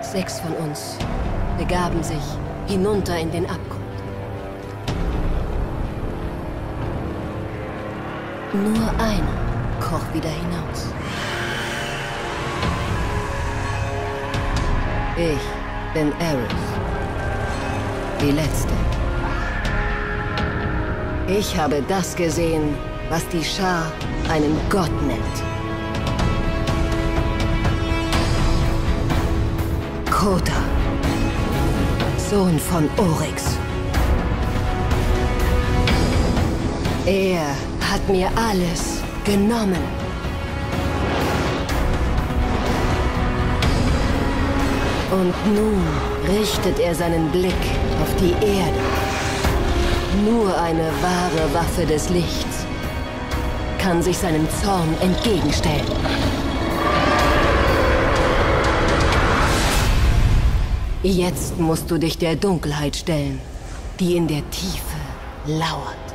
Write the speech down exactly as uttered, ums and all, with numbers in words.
Sechs von uns begaben sich hinunter in den Abgrund. Nur einer kroch wieder hinaus. Ich bin Eris, die Letzte. Ich habe das gesehen, was die Schar einen Gott nennt. Kota, Sohn von Oryx. Er hat mir alles genommen. Und nun richtet er seinen Blick auf die Erde. Nur eine wahre Waffe des Lichts kann sich seinem Zorn entgegenstellen. Jetzt musst du dich der Dunkelheit stellen, die in der Tiefe lauert.